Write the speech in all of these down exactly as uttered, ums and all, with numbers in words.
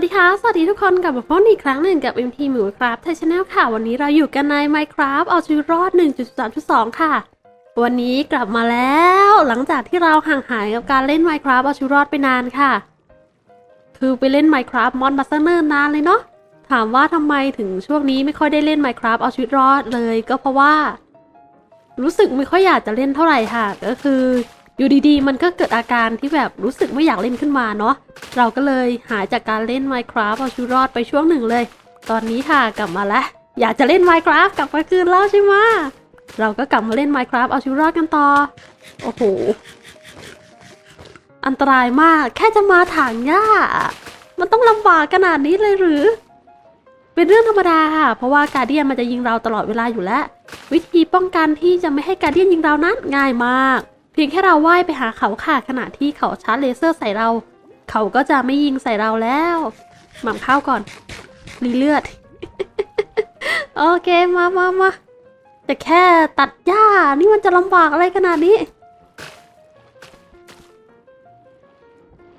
สวัสดีค่ะสวัสดีทุกคนกลับมาพบอีกครั้งหนึ่งกับ เอ็ม พี หมูครับไทยชาแนลค่ะวันนี้เราอยู่กันใน Minecraft เอาชีวิตรอด หนึ่งจุดสามจุดสอง ค่ะวันนี้กลับมาแล้วหลังจากที่เราห่างหายกับการเล่น Minecraft เอาชีวิตรอดไปนานค่ะคือไปเล่น Minecraft มอนมาสเตอร์เนิ่นนานเลยเนาะถามว่าทำไมถึงช่วงนี้ไม่ค่อยได้เล่น Minecraft เอาชีวิตรอดเลยก็เพราะว่ารู้สึกไม่ค่อยอยากจะเล่นเท่าไหร่ค่ะก็คืออยู่ดีๆมันก็เกิดอาการที่แบบรู้สึกไม่อยากเล่นขึ้นมาเนาะเราก็เลยหายจากการเล่น Minecraft เอาชีวิตรอดไปช่วงหนึ่งเลยตอนนี้ค่ะกลับมาแล้วอยากจะเล่น Minecraft กลับมาคืนแล้วใช่ไหมเราก็กลับมาเล่น Minecraft เอาชีวิตรอดกันต่อโอ้โหอันตรายมากแค่จะมาถางหญ้ามันต้องลำบากขนาดนี้เลยหรือเป็นเรื่องธรรมดาค่ะเพราะว่าการ์เดียนมันจะยิงเราตลอดเวลาอยู่แล้ววิธีป้องกันที่จะไม่ให้การ์เดียนยิงเรานั้นง่ายมากเพียงแค่เราว่ายไปหาเขาค่ะขณะที่เขาชาร์จเลเซอร์ใส่เราเขาก็จะไม่ยิงใส่เราแล้วหม่ำข้าวก่อนรีเลือด โอเคมามามาแต่แค่ตัดหญ้านี่มันจะลำบากอะไรขนาดนี้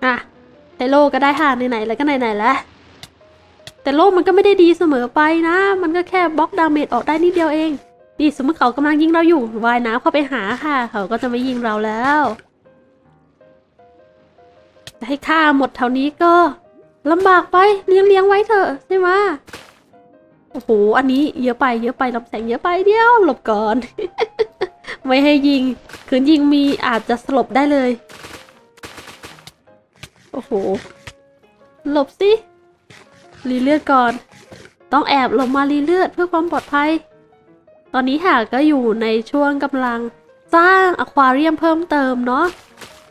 อ่ะไฮโลก็ได้ค่ะไหนๆแล้วก็ไหนๆแล้วแต่โลกมันก็ไม่ได้ดีเสมอไปนะมันก็แค่บล็อกดาเมจออกได้นิดเดียวเองนี่สมมติเขากำลังยิงเราอยู่ว่ายน้ำเข้าไปหาค่ะเขาก็จะไม่ยิงเราแล้วแต่ให้ฆ่าหมดเท่านี้ก็ลำบากไปเลี้ยงเลี้ยงไว้เถอะใช่ไหมโอ้โหอันนี้เยอะไปเยอะไปลำแสงเยอะไปเดี๋ยวหลบก่อน ไม่ให้ยิงคืนยิงมีอาจจะสลบได้เลยโอ้โหหลบสิรีเลือดก่อนต้องแอบหลบมารีเลือดเพื่อความปลอดภัยตอนนี้ค่ะก็อยู่ในช่วงกำลังสร้างอควาเรียมเพิ่มเติมเนาะ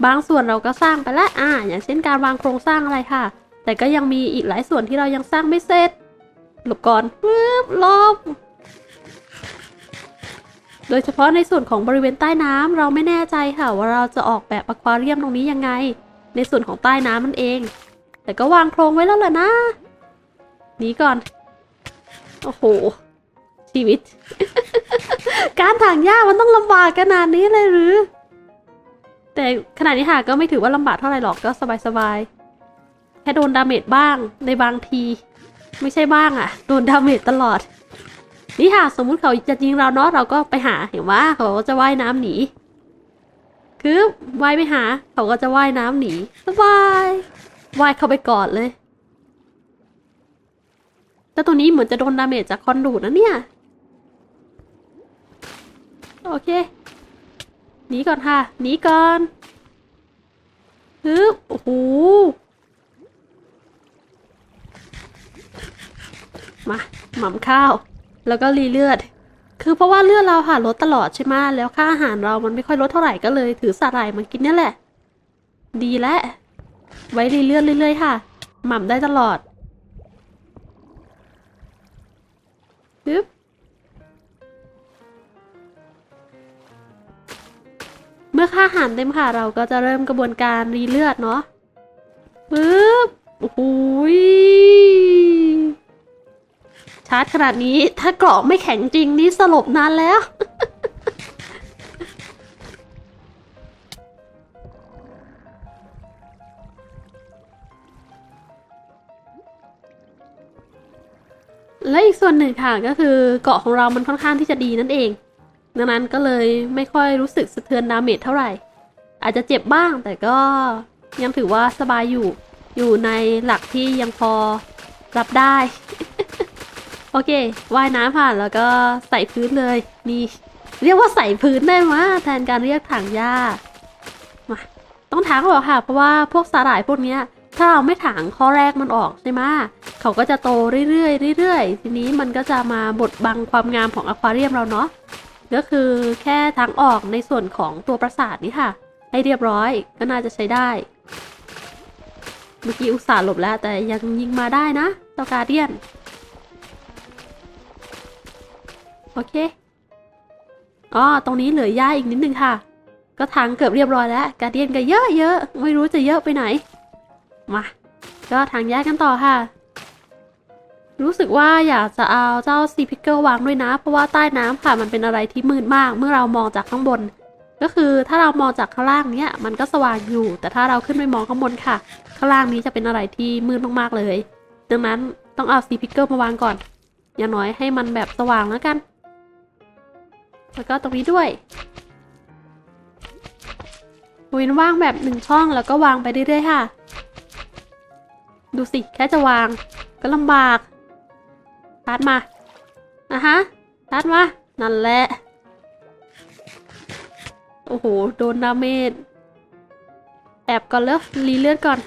บางส่วนเราก็สร้างไปแล้วอ่าอย่างเช่นการวางโครงสร้างอะไรค่ะแต่ก็ยังมีอีกหลายส่วนที่เรายังสร้างไม่เสร็จหลบก่อนปึ๊บลบโดยเฉพาะในส่วนของบริเวณใต้น้ำเราไม่แน่ใจค่ะว่าเราจะออกแบบอควาเรียมตรงนี้ยังไงในส่วนของใต้น้ำนั่นเองแต่ก็วางโครงไว้แล้วแหละนะนี้ก่อนโอ้โหชีวิต การถางหญ้ามันต้องลำบากขนาดนี้เลยหรือแต่ขนาดนี้ค่ะก็ไม่ถือว่าลำบากเท่าไหร่หรอกก็สบายๆแค่โดนดาเมจบ้างในบางทีไม่ใช่บ้างอะโดนดาเมจตลอดนี่ค่ะสมมุติเขาจะยิงเราเนาะเราก็ไปหาเห็นว่าเขาจะว่ายน้ำหนีคือว่ายไปหาเขาก็จะว่ายน้ำหนีสบายว่ายเข้าไปกอดเลยแต่ตัวนี้เหมือนจะโดนดาเมจจากคอนดูดนะเนี่ยโอเคหนีก่อนค่ะหนีก่อนฮึบโอ้โหมาหม่ำข้าวแล้วก็รีเลือดคือเพราะว่าเลือดเราค่ะลดตลอดใช่ไหมแล้วค่าอาหารเรามันไม่ค่อยลดเท่าไหร่ก็เลยถือสาหร่ายมันกินนี่แหละดีและไว้รีเลือดเรื่อยๆค่ะหม่ำได้ตลอดฮึบเมื่อค่าอาหารเต็มค่ะเราก็จะเริ่มกระบวนการรีเลือดเนาะปึ๊บโอ้โหชาร์จขนาดนี้ถ้าเกราะไม่แข็งจริงนี่สลบนานแล้ว และอีกส่วนหนึ่งค่ะก็คือเกราะของเรามันค่อนข้างที่จะดีนั่นเองดังนั้นก็เลยไม่ค่อยรู้สึกสะเทือนดาเมจเท่าไหร่อาจจะเจ็บบ้างแต่ก็ยังถือว่าสบายอยู่อยู่ในหลักที่ยังพอรับได้ โอเคว่ายน้ำผ่านแล้วก็ใส่พื้นเลยนี่เรียกว่าใส่พื้นได้ไหมแทนการเรียกถางหญ้ามาต้องถางหรอค่ะเพราะว่าพวกสาหร่ายพวกเนี้ยถ้าเราไม่ถางข้อแรกมันออกใช่ไหมเขาก็จะโตเรื่อยๆเรื่อยๆทีนี้มันก็จะมาบดบังความงามของอควาเรียมเราเนาะก็คือแค่ทางออกในส่วนของตัวปราสาทนี่ค่ะให้เรียบร้อยก็น่าจะใช้ได้เมื่อกี้อุตส่าห์หลบแล้วแต่ยังยิงมาได้นะเจ้าการ์เดียนโอเคอ๋อตรงนี้เหลือหญ้าอีกนิดนึงค่ะก็ทางเกือบเรียบร้อยแล้วการ์เดียนก็เยอะเยอะไม่รู้จะเยอะไปไหนมาก็ทางหญ้ากันต่อค่ะรู้สึกว่าอยากจะเอาเจ้าซีพิกเกอร์วางด้วยนะเพราะว่าใต้น้ำค่ะมันเป็นอะไรที่มืดมากเมื่อเรามองจากข้างบนก็คือถ้าเรามองจากข้างล่างเนี้ยมันก็สว่างอยู่แต่ถ้าเราขึ้นไปมองข้างบนค่ะข้างล่างนี้จะเป็นอะไรที่มืดมากๆเลย ดังนั้นต้องเอาสีพิกเกิลมาวางก่อนอย่างน้อยให้มันแบบสว่างแล้วกันแล้วก็ตรงนี้ด้วยบริเวณว่างแบบหนึ่งช่องแล้วก็วางไปเรื่อยๆค่ะดูสิแค่จะวางก็ลำบากตัดมานะฮะตัดมานั่นแหละโอ้โหโดนดาเมจแอบก่อนเลิฟรีเลือดก่อน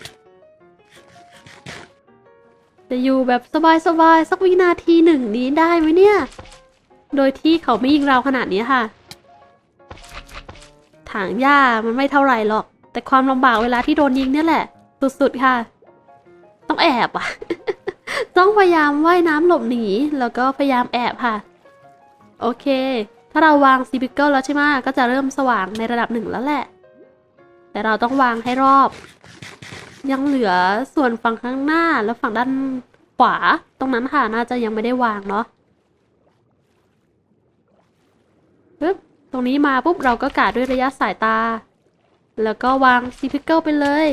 จะอยู่แบบสบายๆสักวินาทีหนึ่งนี้ได้ไหมเนี่ยโดยที่เขาไม่ยิงเราขนาดนี้ค่ะถางหญ้ามันไม่เท่าไหร่หรอกแต่ความลำบากเวลาที่โดนยิงเนี่ยแหละสุดๆค่ะต้องแอบอ่ะ ต้องพยายามว่ายน้ำหลบหนีแล้วก็พยายามแอบค่ะโอเคถ้าเราวางซีบิเกิลแล้วใช่ไหมก็จะเริ่มสว่างในระดับหนึ่งแล้วแหละแต่เราต้องวางให้รอบยังเหลือส่วนฝั่งข้างหน้าและฝั่งด้านขวาตรงนั้นค่ะน่าจะยังไม่ได้วางเนาะปึ๊บตรงนี้มาปุ๊บเราก็กะด้วยระยะสายตาแล้วก็วางซีพิกเกิลไปเลย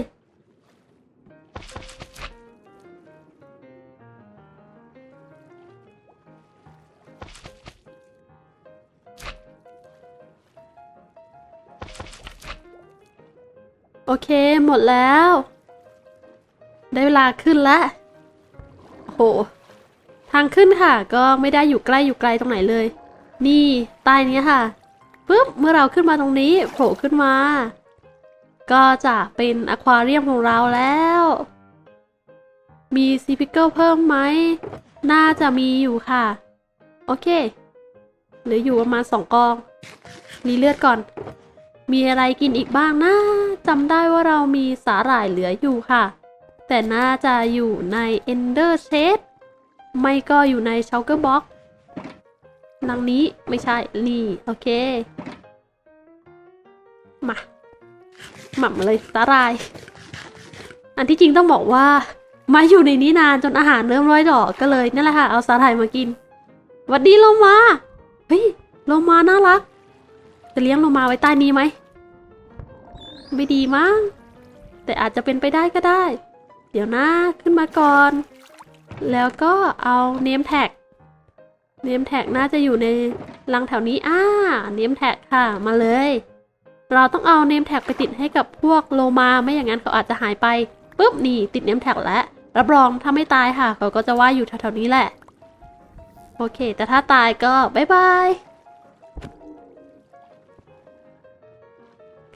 โอเคหมดแล้วได้เวลาขึ้นแล้วโอ้โหทางขึ้นค่ะก็ไม่ได้อยู่ใกล้อยู่ไกลตรงไหนเลยนี่ใต้นี้ค่ะปึ๊บเมื่อเราขึ้นมาตรงนี้โผล่ขึ้นมาก็จะเป็นอควาเรียมของเราแล้วมีซีพิกเกิลเพิ่มไหมน่าจะมีอยู่ค่ะโอเคเหลืออยู่ประมาณสองกองรีเลือดก่อนมีอะไรกินอีกบ้างนะจำได้ว่าเรามีสาหร่ายเหลืออยู่ค่ะแต่น่าจะอยู่ใน Ender Chest ไม่ก็อยู่ใน Shulker Box ลังนี้ไม่ใช่นี่โอเคมาหม่ำเลยสาหร่ายอันที่จริงต้องบอกว่ามาอยู่ในนี้นานจนอาหารเริ่มร่อยดอกก็เลยนั่นแหละค่ะเอาสาหร่ายมากินหวัดดีโลมาเฮ้ยโลมาน่ารักจะเลี้ยงโลมาไว้ใต้นี้ไหมไม่ดีมั้งแต่อาจจะเป็นไปได้ก็ได้เดี๋ยวนะขึ้นมาก่อนแล้วก็เอาเนมแท็กเนมแท็กน่าจะอยู่ในลังแถวนี้อ้าเนมแท็กค่ะมาเลยเราต้องเอาเนมแท็กไปติดให้กับพวกโลมาไม่อย่างนั้นเขาอาจจะหายไปปุ๊บนี่ติดเนมแท็กแล้วรับรองถ้าไม่ตายค่ะเขาก็จะว่ายอยู่แถวๆนี้แหละโอเคแต่ถ้าตายก็บ๊ายบาย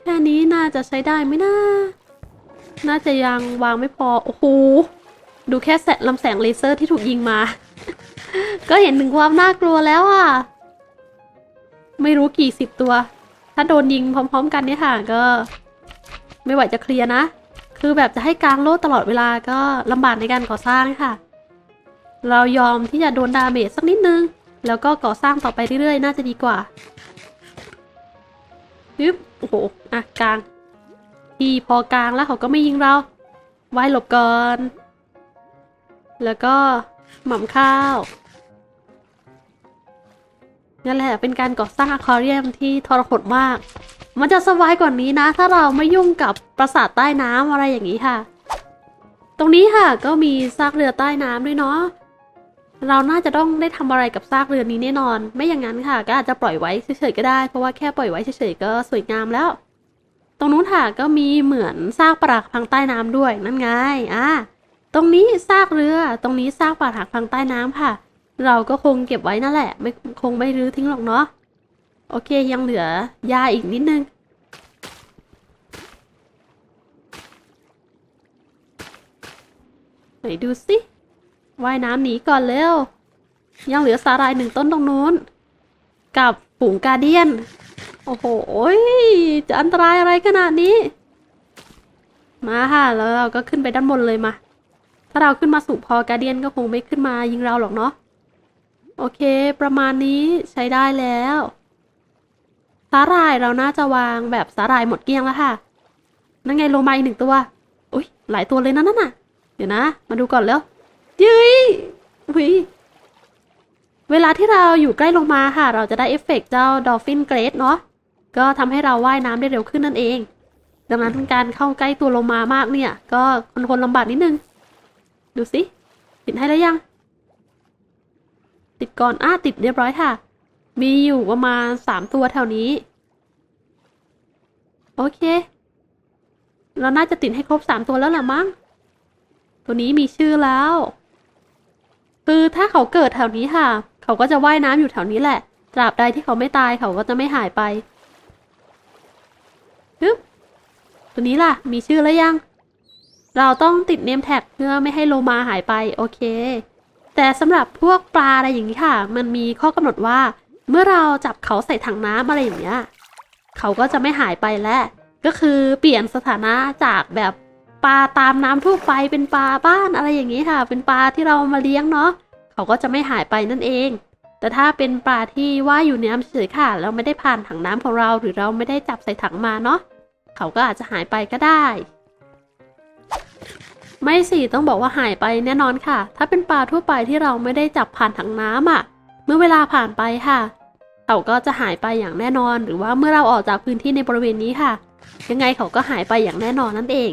แค่นี้น่าจะใช้ได้ไหมนะน่าจะยังวางไม่พอโอ้โหดูแค่แสงลำแสงเลเซอร์ที่ถูกยิงมา ก็เห็นถึงความน่ากลัวแล้วอ่ะไม่รู้กี่สิบตัวถ้าโดนยิงพร้อมๆกันเนี่ยค่ะก็ไม่ไหวจะเคลียร์นะคือแบบจะให้กลางโลดตลอดเวลาก็ลำบากในการก่อสร้างค่ะเรายอมที่จะโดนดาเมจสักนิดนึงแล้วก็ก่อสร้างต่อไปเรื่อยๆน่าจะดีกว่าปึ๊บโอ้โหอ่ะกลางที่พอกลางแล้วเขาก็ไม่ยิงเราไว้หลบก่อนแล้วก็หม่ำข้าวนั่นแหละเป็นการก่อสร้างอควาเรียมที่ทรหดมากมันจะสบายกว่านี้นะถ้าเราไม่ยุ่งกับปราสาทใต้น้ำอะไรอย่างนี้ค่ะตรงนี้ค่ะก็มีซากเรือใต้น้ำด้วยเนาะเราน่าจะต้องได้ทำอะไรกับซากเรือนี้แน่นอนไม่อย่างนั้นค่ะก็อาจจะปล่อยไว้เฉยๆก็ได้เพราะว่าแค่ปล่อยไว้เฉยๆก็สวยงามแล้วตรงนู้นค่ะก็มีเหมือนซากปรักพังใต้น้ำด้วยนั่นไงอ่ะตรงนี้ซากเรือตรงนี้ซากปรักพังใต้น้ำค่ะเราก็คงเก็บไว้นั่นแหละไม่คงไม่รื้อทิ้งหรอกเนาะโอเคยังเหลือยาอีกนิดนึงไหนดูสิว่ายน้ำหนีก่อนเร็วยังเหลือสาหร่ายหนึ่งต้นตรงนู้นกับฝูงกาเดียนโอ้โหจะอันตรายอะไรขนาดนี้มาค่ะแล้วเราก็ขึ้นไปด้านบนเลยมาถ้าเราขึ้นมาสูงพอกาเดียนก็คงไม่ขึ้นมายิงเราหรอกเนาะโอเคประมาณนี้ใช้ได้แล้วสาหร่ายเราน่าจะวางแบบสาหร่ายหมดเกลี้ยงแล้วค่ะนั่นไงโลมาอีกหนึ่งตัวอุ้ยหลายตัวเลยนะนั่นน่ะเดี๋ยวนะมาดูก่อนแล้วยื้ยอุ้ยเวลาที่เราอยู่ใกล้โลมาค่ะเราจะได้เอฟเฟกต์เจ้าดอลฟินเกรดเนาะก็ทำให้เราว่ายน้ำได้เร็วขึ้นนั่นเองดังนั้นการเข้าใกล้ตัวโลมามากเนี่ยก็คนๆลำบากนิดนึงดูสิ ติดให้แล้วยังติดก่อนอ้าติดเรียบร้อยค่ะมีอยู่ประมาณสามตัวแถวนี้โอเคเราน่าจะติดให้ครบสามตัวแล้วล่ะมั้งตัวนี้มีชื่อแล้วคือถ้าเขาเกิดแถวนี้ค่ะเขาก็จะว่ายน้ำอยู่แถวนี้แหละตราบใดที่เขาไม่ตายเขาก็จะไม่หายไปปึ๊บตัวนี้ล่ะมีชื่อแล้วยังเราต้องติดเนมแท็กเพื่อไม่ให้โลมาหายไปโอเคแต่สำหรับพวกปลาอะไรอย่างนี้ค่ะมันมีข้อกำหนดว่าเมื่อเราจับเขาใส่ถังน้ำอะไรอย่างเงี้ยเขาก็จะไม่หายไปแล้วก็คือเปลี่ยนสถานะจากแบบปลาตามน้ำทั่วไปเป็นปลาบ้านอะไรอย่างนี้ค่ะเป็นปลาที่เรามาเลี้ยงเนาะเขาก็จะไม่หายไปนั่นเองแต่ถ้าเป็นปลาที่ว่ายอยู่ในน้ำเฉยค่ะแล้วไม่ได้ผ่านถังน้ำของเราหรือเราไม่ได้จับใส่ถังมาเนาะเขาก็อาจจะหายไปก็ได้ไม่สิต้องบอกว่าหายไปแน่นอนค่ะถ้าเป็นปลาทั่วไปที่เราไม่ได้จับผ่านถังน้ำอ่ะเมื่อเวลาผ่านไปค่ะเขาก็จะหายไปอย่างแน่นอนหรือว่าเมื่อเราออกจากพื้นที่ในบริเวณนี้ค่ะยังไงเขาก็หายไปอย่างแน่นอนนั่นเอง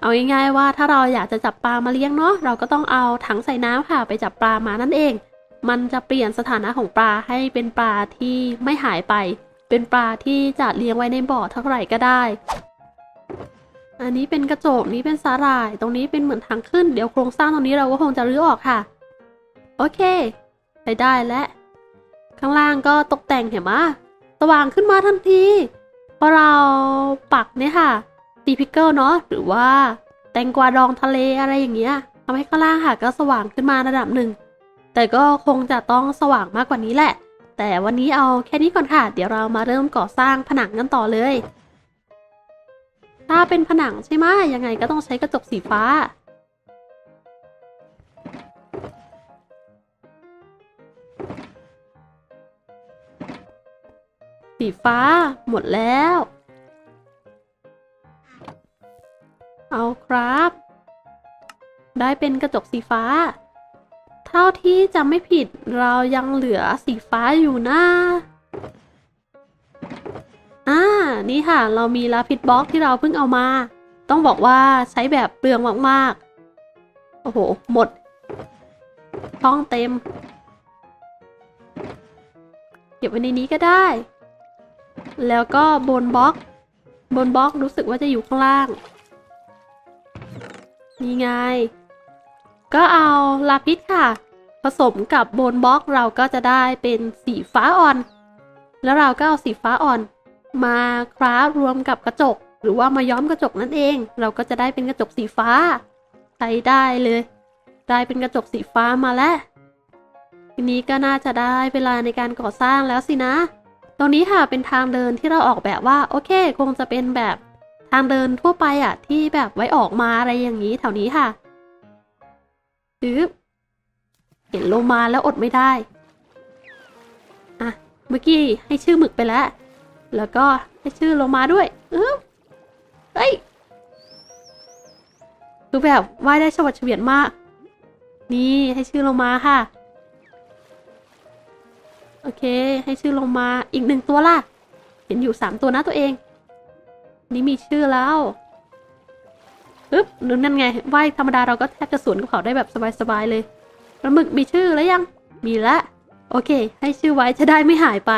เอาง่ายๆว่าถ้าเราอยากจะจับปลามาเลี้ยงเนาะเราก็ต้องเอาถังใส่น้ำค่ะไปจับปลามานั่นเองมันจะเปลี่ยนสถานะของปลาให้เป็นปลาที่ไม่หายไปเป็นปลาที่จะเลี้ยงไว้ในบ่อเท่าไหร่ก็ได้อันนี้เป็นกระจกนี้เป็นสาหร่ายตรงนี้เป็นเหมือนทางขึ้นเดี๋ยวโครงสร้างตรงนี้เราก็คงจะรื้อออกค่ะโอเคไปได้และข้างล่างก็ตกแต่งเห็นไหมสว่างขึ้นมาทันทีพอเราปักเนี่ยค่ะตีพิกเกิลเนาะหรือว่าแตงกวาดองทะเลอะไรอย่างเงี้ยทำให้ข้างล่างค่ะก็สว่างขึ้นมาระดับหนึ่งแต่ก็คงจะต้องสว่างมากกว่านี้แหละแต่วันนี้เอาแค่นี้ก่อนค่ะเดี๋ยวเรามาเริ่มก่อสร้างผนังกันต่อเลยถ้าเป็นผนังใช่ไหมยังไงก็ต้องใช้กระจกสีฟ้าสีฟ้าหมดแล้วเอาครับได้เป็นกระจกสีฟ้าเท่าที่จำไม่ผิดเรายังเหลือสีฟ้าอยู่นะอ่านี่ค่ะเรามีลาพิดบล็อกที่เราเพิ่งเอามาต้องบอกว่าใช้แบบเปลืองมากๆโอ้โหหมดท้องเต็มเก็บไว้ในนี้ก็ได้แล้วก็บนบล็อกบนบล็อกรู้สึกว่าจะอยู่ข้างล่างนี่ไงก็เอาลาพิสค่ะผสมกับบนบล็อกเราก็จะได้เป็นสีฟ้าอ่อนแล้วเราก็เอาสีฟ้าอ่อนมาคราฟรวมกับกระจกหรือว่ามาย้อมกระจกนั่นเองเราก็จะได้เป็นกระจกสีฟ้าใช้ได้เลยได้เป็นกระจกสีฟ้ามาแล้วทีนี้ก็น่าจะได้เวลาในการก่อสร้างแล้วสินะตรงนี้ค่ะเป็นทางเดินที่เราออกแบบว่าโอเคคงจะเป็นแบบทางเดินทั่วไปอ่ะที่แบบไว้ออกมาอะไรอย่างนี้แถวนี้ค่ะปึ๊บเห็นโลมาแล้วอดไม่ได้อ่ะเมื่อกี้ให้ชื่อหมึกไปแล้วแล้วก็ให้ชื่อโลมาด้วยอื้อเฮ้ยคือแบบว่ายได้ฉวัดเฉวียนมากนี่ให้ชื่อโลมาค่ะโอเคให้ชื่อลงมาอีกหนึ่งตัวล่ะเห็นอยู่สามตัวนะตัวเองนี่มีชื่อแล้วปึ๊บนั่นไงว่ายธรรมดาเราก็แทบจะสวนกับเขาได้แบบสบายๆเลยปลาหมึกมีชื่อแล้วยังมีละโอเคให้ชื่อไว้จะได้ไม่หายไป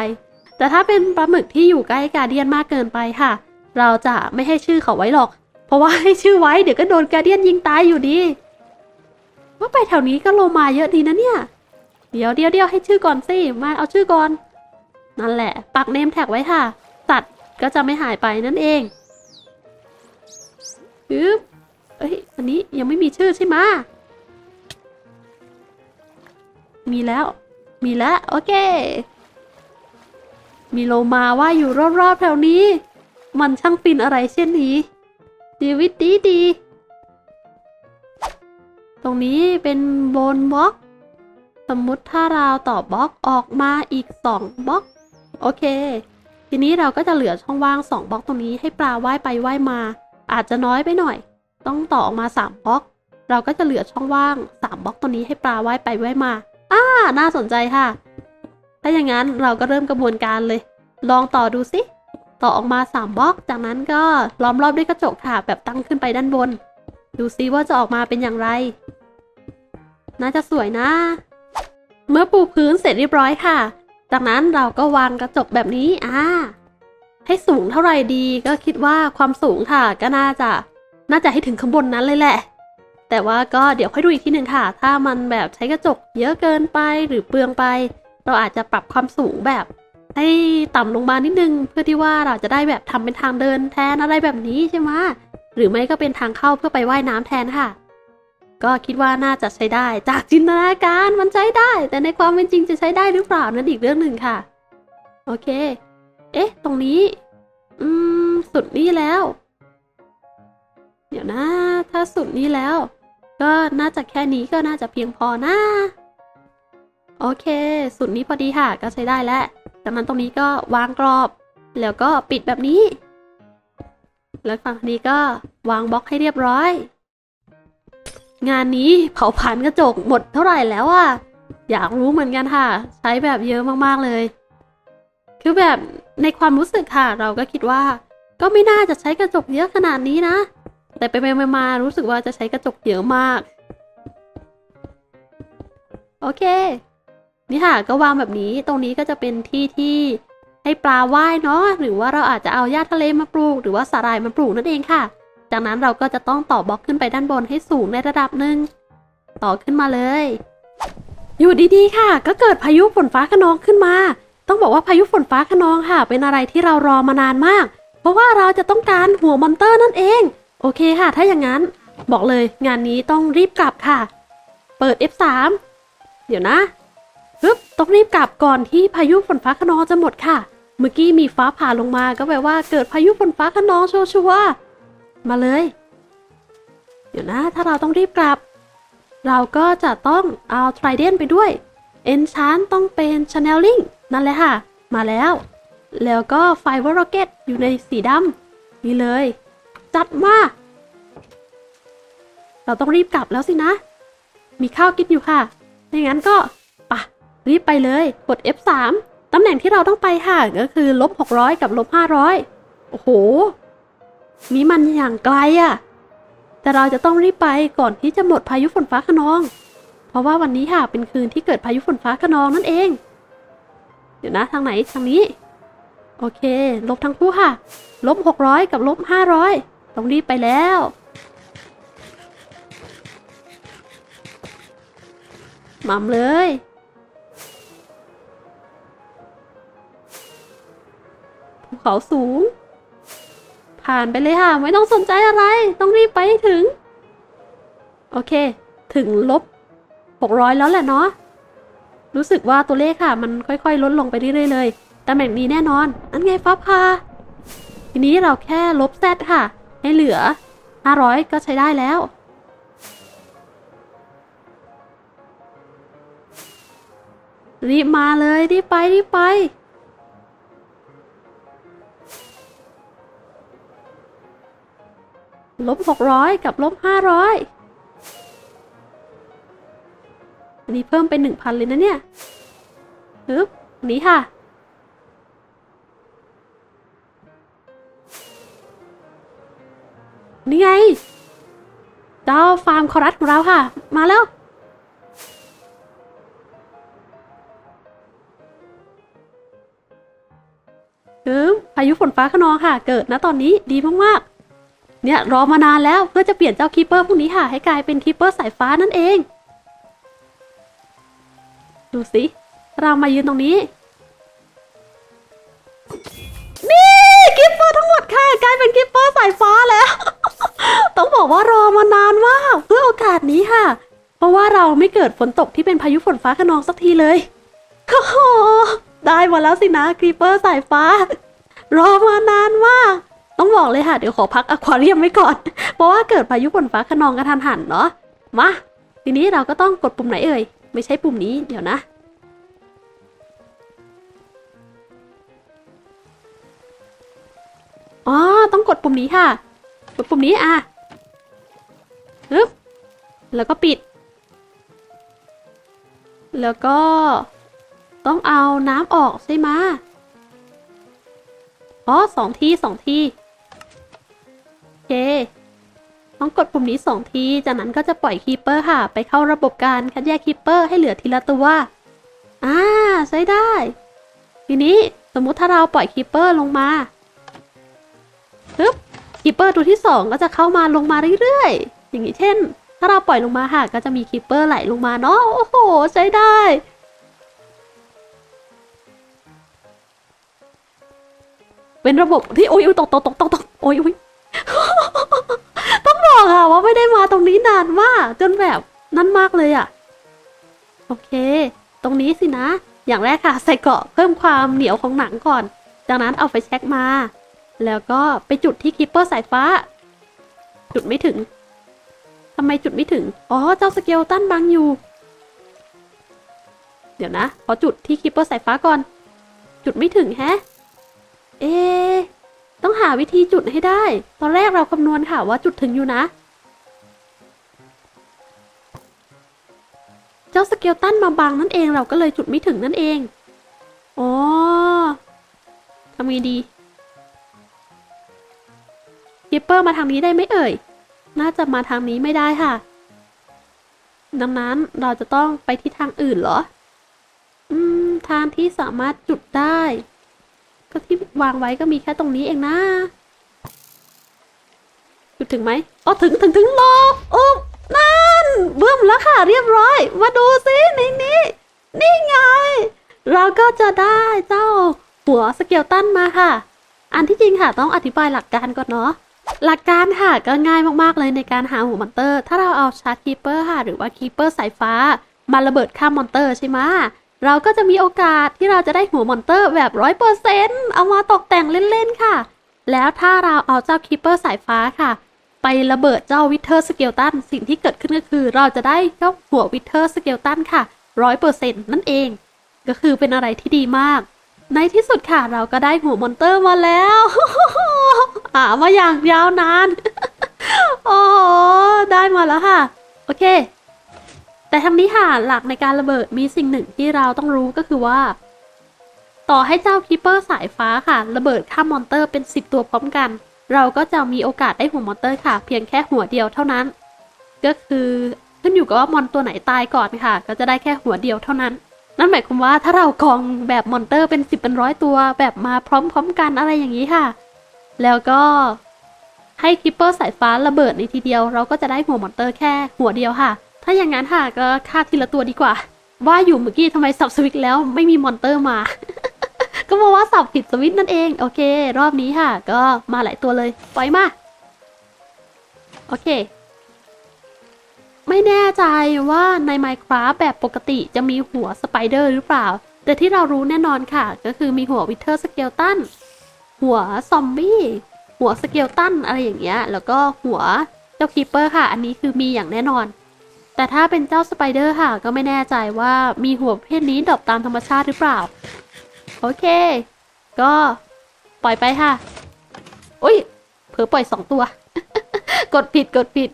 แต่ถ้าเป็นปลาหมึกที่อยู่ใกล้กาเดียนมากเกินไปค่ะเราจะไม่ให้ชื่อเขาไว้หรอกเพราะว่าให้ชื่อไว้เดี๋ยวก็โดนกาเดียนยิงตายอยู่ดีว่าไปแถวนี้ก็โลมาเยอะดีนะเนี่ยเดี๋ยวเดี๋ยวเดี๋ยวให้ชื่อก่อนสิมาเอาชื่อก่อนนั่นแหละปักเนมแท็กไว้ค่ะสัตว์ก็จะไม่หายไปนั่นเองปึ๊บเอ้ยอันนี้ยังไม่มีชื่อใช่ไหมมีแล้วมีแล้วโอเคมีโลมาว่าอยู่รอบๆแถวนี้มันช่างฟินอะไรเช่นนี้ชีวิตดีดีตรงนี้เป็นโบนบล็อกสมมุติถ้าเราต่อบล็อกออกมาอีกสองบล็อกโอเคทีนี้เราก็จะเหลือช่องว่างสองบล็อกตรงนี้ให้ปลาว่ายไปว่ายมาอาจจะน้อยไปหน่อยต้องต่อออกมาสามบล็อกเราก็จะเหลือช่องว่างสามบล็อกตรงนี้ให้ปลาว่ายไปว่ายมาอ่าน่าสนใจค่ะถ้าอย่างนั้นเราก็เริ่มกระบวนการเลยลองต่อดูสิต่อออกมาสามบล็อกจากนั้นก็ล้อมรอบด้วยกระจกค่ะแบบตั้งขึ้นไปด้านบนดูซิว่าจะออกมาเป็นอย่างไร น่าจะสวยนะเมื่อปูพื้นเสร็จเรียบร้อยค่ะจากนั้นเราก็วางกระจกแบบนี้อ่าให้สูงเท่าไหร่ดีก็คิดว่าความสูงค่ะก็น่าจะน่าจะให้ถึงข้างบนนั้นเลยแหละแต่ว่าก็เดี๋ยวค่อยดูอีกทีหนึ่งค่ะถ้ามันแบบใช้กระจกเยอะเกินไปหรือเปลืองไปเราอาจจะปรับความสูงแบบให้ต่ำลงมานิดนึงเพื่อที่ว่าเราจะได้แบบทำเป็นทางเดินแทนอะไรแบบนี้ใช่ไหมหรือไม่ก็เป็นทางเข้าเพื่อไปว่ายน้ำแทนค่ะก็คิดว่าน่าจะใช้ได้จากจินตนาการมันใช้ได้แต่ในความเป็นจริงจะใช้ได้หรือเปล่านั่นอีกเรื่องหนึ่งค่ะโอเคเอ๊ะตรงนี้อืมสุดนี้แล้วเดี๋ยวนะถ้าสุดนี้แล้วก็น่าจะแค่นี้ก็น่าจะเพียงพอนะโอเคสุดนี้พอดีค่ะก็ใช้ได้แล้วจากนั้นตรงนี้ก็วางกรอบแล้วก็ปิดแบบนี้แล้วฝั่งนี้ก็วางบล็อกให้เรียบร้อยงานนี้เผาผ่านกระจกหมดเท่าไหร่แล้วอ่ะอยากรู้เหมือนกันค่ะใช้แบบเยอะมากๆเลยคือแบบในความรู้สึกค่ะเราก็คิดว่าก็ไม่น่าจะใช้กระจกเยอะขนาดนี้นะแต่ไปๆมาๆรู้สึกว่าจะใช้กระจกเยอะมากโอเคนี่ค่ะก็วางแบบนี้ตรงนี้ก็จะเป็นที่ที่ให้ปลาว่ายเนาะหรือว่าเราอาจจะเอาหญ้าทะเลมาปลูกหรือว่าสาหร่ายมาปลูกนั่นเองค่ะจากนั้นเราก็จะต้องต่อบล็อกขึ้นไปด้านบนให้สูงในระดับหนึ่งต่อขึ้นมาเลยอยู่ดีๆค่ะก็เกิดพายุฝนฟ้าคะนองขึ้นมาต้องบอกว่าพายุฝนฟ้าคะนองค่ะเป็นอะไรที่เรารอมานานมากเพราะว่าเราจะต้องการหัวมอนเตอร์นั่นเองโอเคค่ะถ้าอย่างนั้นบอกเลยงานนี้ต้องรีบกลับค่ะเปิด เอฟ สาม เดี๋ยวนะฮึบต้องรีบกลับก่อนที่พายุฝนฟ้าคะนองจะหมดค่ะเมื่อกี้มีฟ้าผ่าลงมาก็แปลว่าเกิดพายุฝนฟ้าคะนองชัวร์มาเลยเดี๋ยวนะถ้าเราต้องรีบกลับเราก็จะต้องเอาไทรเดนไปด้วยเอนชานต้องเป็นชาแนลลิงนั่นแหละค่ะมาแล้วแล้วก็ไฟเวอร์ร็อกเก็ตอยู่ในสีดำนี่เลยจัดมาเราต้องรีบกลับแล้วสินะมีข้าวกินอยู่ค่ะไม่งั้นก็ปะรีบไปเลยกด เอฟ สาม ตำแหน่งที่เราต้องไปค่ะก็คือลบหกร้อยกับลบห้าร้อยโอ้โหนี่มันอย่างไกลอ่ะแต่เราจะต้องรีบไปก่อนที่จะหมดพายุฝนฟ้าคะนองเพราะว่าวันนี้ค่ะเป็นคืนที่เกิดพายุฝนฟ้าคะนองนั่นเองเดี๋ยวนะทางไหนทางนี้โอเคลบทั้งคู่ค่ะลบหกร้อยกับลบห้าร้อยต้องรีบไปแล้วมั่มเลยภูเขาสูงผ่านไปเลยค่ะไม่ต้องสนใจอะไรต้องรีบไปให้ถึงโอเคถึงลบหกร้อยแล้วแหละเนาะรู้สึกว่าตัวเลขค่ะมันค่อยๆลดลงไปเรื่อยๆเลยตำแหน่งนี้แน่นอนนั่นไงฟ้าผ่าทีนี้เราแค่ลบแซดค่ะให้เหลือห้าร้อยก็ใช้ได้แล้วรีบมาเลยรีบไปรีบไปลบหกร้อยกับลบห้าร้อยอันนี้เพิ่มเป็นหนึ่งพันเลยนะเนี่ยปึ๊บนี้ค่ะนี่ไงเจ้าฟาร์มคอรัสของเราค่ะมาแล้วปึ๊บพายุฝนฟ้าคะนองค่ะเกิดนะตอนนี้ดีมากๆเนี่ยรอมานานแล้วเพื่อจะเปลี่ยนเจ้าคีเปอร์พวกนี้ค่ะให้กลายเป็นคีเปอร์สายฟ้านั่นเองดูสิเรามายืนตรงนี้นี่คีเปอร์ทั้งหมดค่ะกลายเป็นคีเปอร์สายฟ้าแล้ว ต้องบอกว่ารอมานานมากเพื่อโอกาสนี้ค่ะเพราะว่าเราไม่เกิดฝนตกที่เป็นพายุฝนฟ้าคะนองสักทีเลยโอ้โหได้มาแล้วสินะคีเปอร์สายฟ้ารอมานานมากต้องบอกเลยค่ะเดี๋ยวขอพักอควาเรียมไว้ก่อนเพราะว่าเกิดพายุฝนฟ้าคะนองกระทันหันเนาะมาทีนี้เราก็ต้องกดปุ่มไหนเอ่ยไม่ใช่ปุ่มนี้เดี๋ยวนะอ๋อต้องกดปุ่มนี้ค่ะกดปุ่มนี้อ่ะฮึบแล้วก็ปิดแล้วก็ต้องเอาน้ำออกใช่ไหมอ๋อสองทีสองทีโอเค ต้องกดปุ่มนี้สองทีจากนั้นก็จะปล่อยคีปเปอร์ค่ะไปเข้าระบบการคัดแยกคีปเปอร์ให้เหลือทีละตัวอ่าใช้ได้ทีนี้สมมุติถ้าเราปล่อยคีปเปอร์ลงมาปึ๊บคีปเปอร์ตัวที่สองก็จะเข้ามาลงมาเรื่อยๆอย่างนี้เช่นถ้าเราปล่อยลงมาค่ะก็จะมีคีปเปอร์ไหลลงมาเนาะโอ้โหใช้ได้เป็นระบบที่โอ้ยตกตกตกตกตกโอ้ยโอ้ยต้องบอกค่ะว่าไม่ได้มาตรงนี้นานมากจนแบบนั้นมากเลยอ่ะโอเคตรงนี้สินะอย่างแรกค่ะใส่เกาะเพิ่มความเหนียวของหนังก่อนจากนั้นเอาไฟแช็กมาแล้วก็ไปจุดที่คีปเปอร์สายฟ้าจุดไม่ถึงทำไมจุดไม่ถึงอ๋อเจ้าสเกลตันบังอยู่เดี๋ยวนะขอจุดที่คีปเปอร์สายฟ้าก่อนจุดไม่ถึงแฮะเอต้องหาวิธีจุดให้ได้ตอนแรกเราคำนวณค่ะว่าจุดถึงอยู่นะเจ้าสเกลตันมาบังนั่นเองเราก็เลยจุดไม่ถึงนั่นเองอ๋อทำไงดีคีปเปอร์มาทางนี้ได้ไหมเอ่ยน่าจะมาทางนี้ไม่ได้ค่ะดังนั้นเราจะต้องไปที่ทางอื่นเหรออืมทางที่สามารถจุดได้ก็ที่วางไว้ก็มีแค่ตรงนี้เองนะจุดถึงไหมอ๋อถึงถึงถึงลบอุ๊บนั่นบึ้มแล้วค่ะเรียบร้อยมาดูซินี่นี่นี่ไงเราก็จะได้เจ้าหัวสเกลตันมาค่ะอันที่จริงค่ะต้องอธิบายหลักการก่อนเนาะหลักการค่ะก็ง่ายมากๆเลยในการหาหัวมอนเตอร์ถ้าเราเอาชาร์คคีปเปอร์ค่ะหรือว่าคีปเปอร์สายฟ้ามาระเบิดข้ามมอนเตอร์ใช่ไหมเราก็จะมีโอกาสที่เราจะได้หัวมอนเตอร์แบบ ร้อยเปอร์เซ็นต์ เอามาตกแต่งเล่นๆค่ะแล้วถ้าเราเอาเจ้าคีปเปอร์สายฟ้าค่ะไประเบิดเจ้าวิเทอร์สเกลตันสิ่งที่เกิดขึ้นก็คือเราจะได้เจ้าหัววิเทอร์สเกลตันค่ะ ร้อยเปอร์เซ็นต์ นั่นเองก็คือเป็นอะไรที่ดีมากในที่สุดค่ะเราก็ได้หัวมอนเตอร์มาแล้วอ่ามาอย่างยาวนานโอ้ได้มาแล้วค่ะโอเคแต่ทั้งนี้ค่ะหลักในการระเบิดมีสิ่งหนึ่งที่เราต้องรู้ก็คือว่าต่อให้เจ้าคีปเปอร์สายฟ้าค่ะระเบิดข้ามมอนเตอร์เป็นสิบตัวพร้อมกันเราก็จะมีโอกาสได้หัวมอนเตอร์ค่ะเพียงแค่หัวเดียวเท่านั้นก็คือขึ้นอยู่กับว่ามอนตัวไหนตายก่อนค่ะก็จะได้แค่หัวเดียวเท่านั้นนั่นหมายความว่าถ้าเรากองแบบมอนเตอร์เป็นสิบเป็นร้อยตัวแบบมาพร้อมๆกันอะไรอย่างนี้ค่ะแล้วก็ให้คีปเปอร์สายฟ้าระเบิดในทีเดียวเราก็จะได้หัวมอนเตอร์แค่หัวเดียวค่ะถ้าอย่างนั้นค่ะก็ฆ่าทีละตัวดีกว่าว่าอยู่เมื่อกี้ทำไมสับสวิตช์แล้วไม่มีมอนเตอร์มา ก็มาว่าสับผิดสวิตช์นั่นเองโอเครอบนี้ค่ะก็มาหลายตัวเลยปล่อยมาโอเคไม่แน่ใจว่าใน Minecraft แบบปกติจะมีหัวสไปเดอร์หรือเปล่าแต่ที่เรารู้แน่นอนค่ะก็คือมีหัววิเทอร์สเกลตันหัวซอมบี้หัวสเกลตันอะไรอย่างเงี้ยแล้วก็หัวเจ้าคีปเปอร์ค่ะอันนี้คือมีอย่างแน่นอนแต่ถ้าเป็นเจ้าสไปเดอร์ค่ะก็ไม่แน่ใจว่ามีหัวประเภทนี้ดรอปตามธรรมชาติหรือเปล่าโอเคก็ปล่อยไปค่ะอุ้ยเผลอปล่อยสองตัว กดผิดกดผิด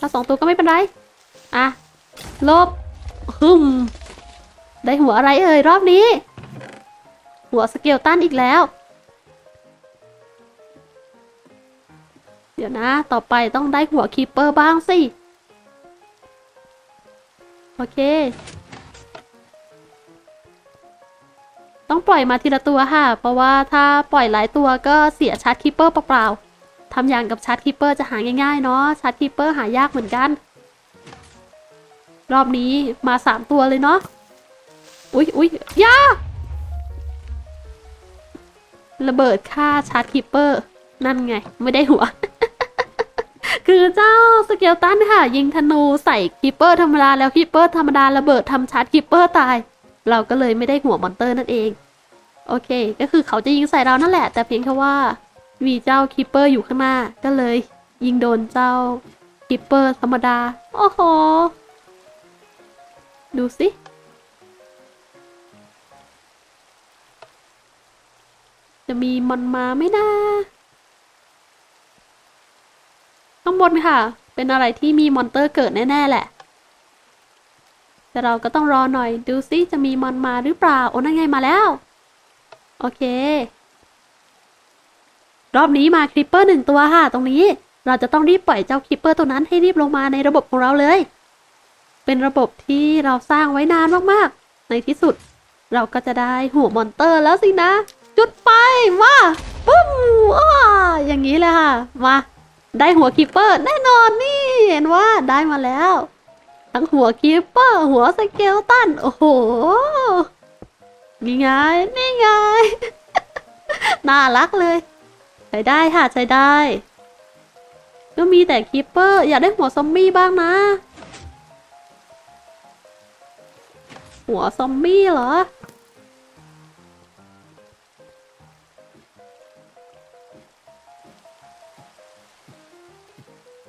ถ้าสองตัวก็ไม่เป็นไรอ่ะลบฮึมได้หัวอะไรเอ่ยรอบนี้หัวสเกลตันอีกแล้วเดี๋ยวนะต่อไปต้องได้หัวคีปเปอร์บ้างสิโอเคต้องปล่อยมาทีละตัวค่ะเพราะว่าถ้าปล่อยหลายตัวก็เสียชาร์จคีปเปอร์เปล่าๆทำอย่างกับชาร์จคีปเปอร์จะหาง่ายๆเนาะชาร์จคีปเปอร์หายากเหมือนกันรอบนี้มาสามตัวเลยเนาะอุ๊ยอุ๊ยย่าระเบิดฆ่าชาร์จคีปเปอร์นั่นไงไม่ได้หัว คือเจ้าสเกลตันค่ะยิงธนูใส่คีปเปอร์ธรรมดาแล้วคีปเปอร์ธรรมดาระเบิดทำชาร์จคีปเปอร์ตายเราก็เลยไม่ได้หัวมอนเตอร์นั่นเองโอเคก็คือเขาจะยิงใส่เรานั่นแหละแต่เพียงแค่ว่ามีเจ้าคีปเปอร์อยู่ข้างหน้าก็เลยยิงโดนเจ้าคีปเปอร์ธรรมดาโอ้โหดูสิจะมีมันมาไหมนะข้างบนค่ะเป็นอะไรที่มีมอนเตอร์เกิดแน่ๆแหละ แต่เราก็ต้องรอหน่อยดูซิจะมีมอนมาหรือเปล่าโอ้นั่นไงมาแล้วโอเครอบนี้มาคลิปเปอร์หนึ่งตัวค่ะตรงนี้เราจะต้องรีบปล่อยเจ้าคลิปเปอร์ตัวนั้นให้รีบลงมาในระบบของเราเลยเป็นระบบที่เราสร้างไว้นานมากๆในที่สุดเราก็จะได้หัวมอนเตอร์แล้วสินะจุดไปมาปุ๊บอ้ออย่างนี้เลยค่ะมาได้หัวคลิปเปอร์แน่นอนนี่เห็นว่าได้มาแล้วทั้งหัวคลิปเปอร์หัวสเกลตันโอ้โหนี่ไงนี่ไง น่ารักเลยใช้ได้ค่ะใช้ได้ก็มีแต่คลิปเปอร์อยากได้หัวซอมบี้บ้างนะหัวซอมบี้เหรอ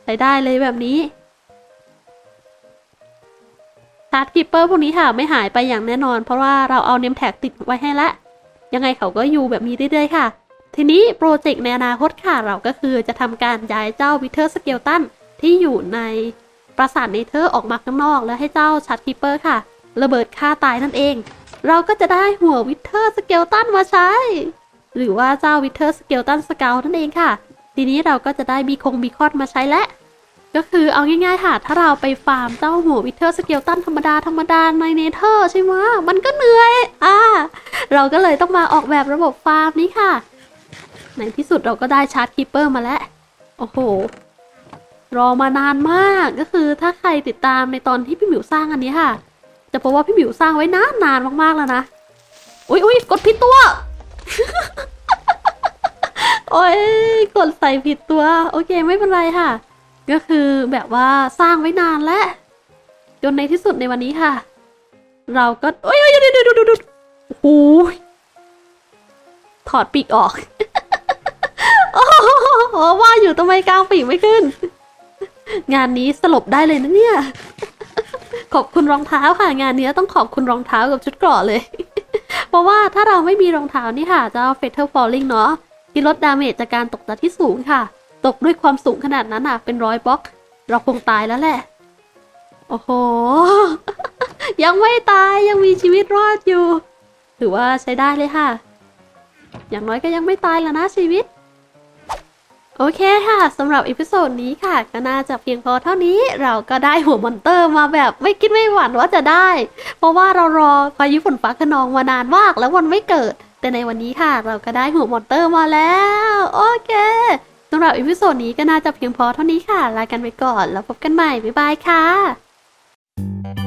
ใช้ได้เลยแบบนี้ชาร์จคลิปเปอร์พวกนี้ค่ะไม่หายไปอย่างแน่นอนเพราะว่าเราเอาเนมแท็กติดไว้ให้แล้วยังไงเขาก็อยู่แบบนี้เรื่อยๆค่ะทีนี้โปรเจกต์ในอนาคตค่ะเราก็คือจะทำการย้ายเจ้าวิเทอร์สเกลตันที่อยู่ในปราสาทเนเธอร์ออกมาข้างนอกแล้วให้เจ้าชาร์จคลิปเปอร์ค่ะระเบิดฆ่าตายนั่นเองเราก็จะได้หัววิเทอร์สเกลตันมาใช้หรือว่าเจ้าวิเทอร์สเกลตันสเกลนั่นเองค่ะทีนี้เราก็จะได้บีคงบีคอนมาใช้และก็คือเอาง่ายๆค่ะถ้าเราไปฟาร์มเจ้าหัววิเทอร์สเกลตันธรรมดาธรรมดาในเนเธอร์ใช่ไหมมันก็เหนื่อยอ่าเราก็เลยต้องมาออกแบบระบบฟาร์มนี้ค่ะในที่สุดเราก็ได้ชาร์จคิปเปอร์มาแล้วโอ้โหรอมานานมากก็คือถ้าใครติดตามในตอนที่พี่หมิวสร้างอันนี้ค่ะจะพบว่าพี่หมิวสร้างไว้นานนานมากๆแล้วนะอุ้ยอุ้ยกดผิดตัว โอ้ยกดใส่ผิดตัวโอเคไม่เป็นไรค่ะก็คือแบบว่าสร้างไว้นานแล้วจนในที่สุดในวันนี้ค่ะเราก็โอ้ยโอ้ยดูดูดูดูโอ้โหถอดปีกออกว่าอยู่ทำไมกลางปีกไม่ขึ้นงานนี้สลบได้เลยนะเนี่ยขอบคุณรองเท้าค่ะงานนี้ต้องขอบคุณรองเท้ากับชุดเกราะเลยเพราะว่าถ้าเราไม่มีรองเท้านี่ค่ะจะเฟเธอร์ฟอลลิ่งเนาะที่ลดดาเมจจากการตกจากที่สูงค่ะตกด้วยความสูงขนาดนั้นอ่ะเป็นร้อยบล็อกเราคงตายแล้วแหละโอ้โหยังไม่ตายยังมีชีวิตรอดอยู่ถือว่าใช้ได้เลยค่ะอย่างน้อยก็ยังไม่ตายแล้วนะชีวิตโอเคค่ะสำหรับอีพิโซดนี้ค่ะก็น่าจะเพียงพอเท่านี้เราก็ได้หัวมอนเตอร์มาแบบไม่คิดไม่หวั่นว่าจะได้เพราะว่าเรารอพายุฝนฟ้าคะนองมานานมากแล้วมันไม่เกิดแต่ในวันนี้ค่ะเราก็ได้หัวมอนเตอร์มาแล้วโอเคสำหรับอีพิโซดนี้ก็น่าจะเพียงพอเท่านี้ค่ะลากันไปก่อนแล้วพบกันใหม่บ๊ายบายค่ะ